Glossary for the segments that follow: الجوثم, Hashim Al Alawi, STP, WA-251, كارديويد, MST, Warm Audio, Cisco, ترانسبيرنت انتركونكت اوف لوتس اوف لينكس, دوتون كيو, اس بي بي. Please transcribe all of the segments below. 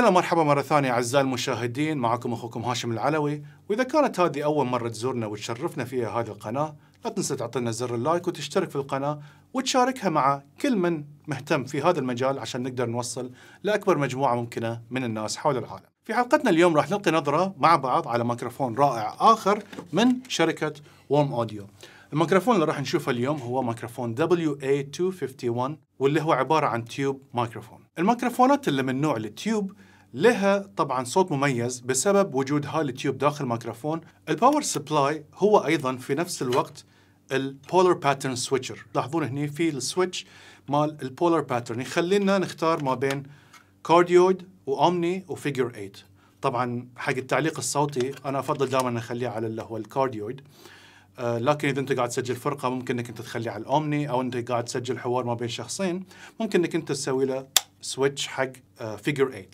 أهلا ومرحبا مرة ثانية أعزائي المشاهدين، معكم أخوكم هاشم العلوي. وإذا كانت هذه أول مرة تزورنا وتشرفنا فيها هذه القناة، لا تنسى تعطينا زر اللايك وتشترك في القناة وتشاركها مع كل من مهتم في هذا المجال عشان نقدر نوصل لأكبر مجموعة ممكنة من الناس حول العالم. في حلقتنا اليوم راح نلقي نظرة مع بعض على ميكروفون رائع آخر من شركة Warm Audio. الميكروفون اللي راح نشوفه اليوم هو ميكروفون WA-251، واللي هو عبارة عن تيوب ميكروفون. الميكروفونات اللي من نوع التيوب لها طبعا صوت مميز بسبب وجود هالتيوب داخل الميكروفون. الباور سبلاي هو أيضا في نفس الوقت البولر باترن سويتشر. لاحظون هنا في السويتش مال البولر باترن يخلينا نختار ما بين كارديويد وأومني وفيجر 8. طبعا حق التعليق الصوتي أنا أفضل دائما نخليه على اللي هو الكارديويد، لكن إذا أنت قاعد تسجل فرقة ممكن إنك أنت تخليه على الأومني، أو أنت قاعد تسجل حوار ما بين شخصين ممكن إنك أنت تسوي له سويتش حق فيجر 8.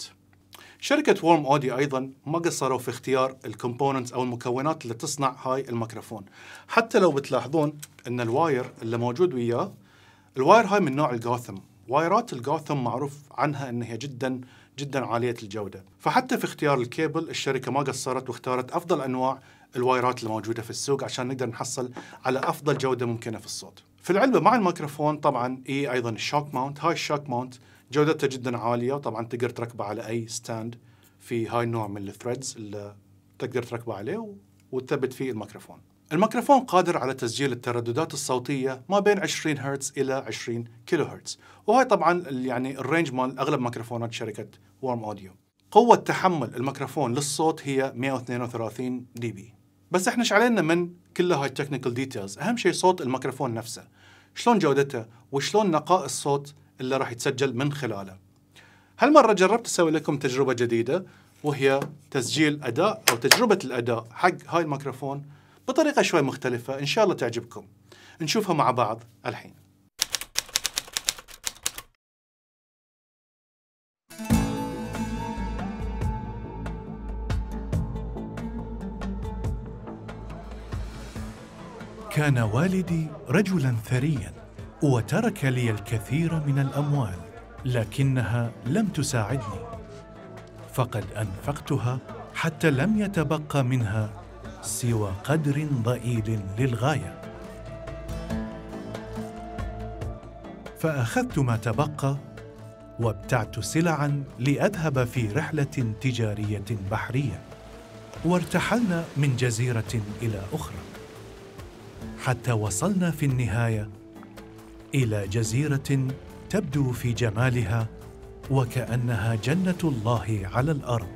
شركة Warm Audio أيضاً ما قصروا في اختيار الكومبوننتس أو المكونات اللي تصنع هاي الميكروفون. حتى لو بتلاحظون أن الواير اللي موجود وياه، الواير هاي من نوع الجوثم. وايرات الجوثم معروف عنها أنها جداً جداً عالية الجودة، فحتى في اختيار الكيبل الشركة ما قصرت واختارت أفضل أنواع الوايرات اللي موجودة في السوق عشان نقدر نحصل على أفضل جودة ممكنة في الصوت. في العلبة مع الميكروفون طبعاً أيضاً الشوك ماونت. هاي الشوك ماونت جودتها جدا عالية، وطبعا تقدر تركبه على أي ستاند في هاي النوع من الثريدز اللي تقدر تركبه عليه وتثبت فيه الميكروفون. الميكروفون قادر على تسجيل الترددات الصوتية ما بين 20 هرتز إلى 20 كيلو هرتز، وهي طبعا يعني الرينج مال أغلب ميكروفونات شركة Warm Audio. قوة تحمل الميكروفون للصوت هي 132 دي بي. بس احنا شعلينا من كل هاي التكنيكال ديتيلز، أهم شيء صوت الميكروفون نفسه، شلون جودته وشلون نقاء الصوت اللي راح يتسجل من خلاله. هالمرة جربت أسوي لكم تجربة جديدة، وهي تسجيل أداء أو تجربة الأداء حق هاي الميكروفون بطريقة شوي مختلفة، إن شاء الله تعجبكم. نشوفها مع بعض الحين. كان والدي رجلاً ثرياً وترك لي الكثير من الأموال، لكنها لم تساعدني، فقد أنفقتها حتى لم يتبقى منها سوى قدر ضئيل للغاية. فأخذت ما تبقى وابتعت سلعاً لأذهب في رحلة تجارية بحرية، وارتحلنا من جزيرة إلى أخرى حتى وصلنا في النهاية إلى جزيرة تبدو في جمالها وكأنها جنة الله على الأرض.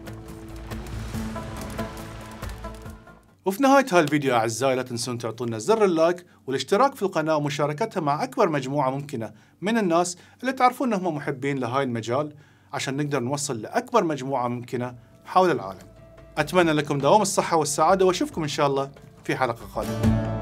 وفي نهاية هالفيديو أعزائي لا تنسون تعطونا زر اللايك والاشتراك في القناة ومشاركتها مع أكبر مجموعة ممكنة من الناس اللي تعرفون أنهم محبين لهاي المجال، عشان نقدر نوصل لأكبر مجموعة ممكنة حول العالم. أتمنى لكم دوام الصحة والسعادة، وأشوفكم إن شاء الله في حلقة قادمة.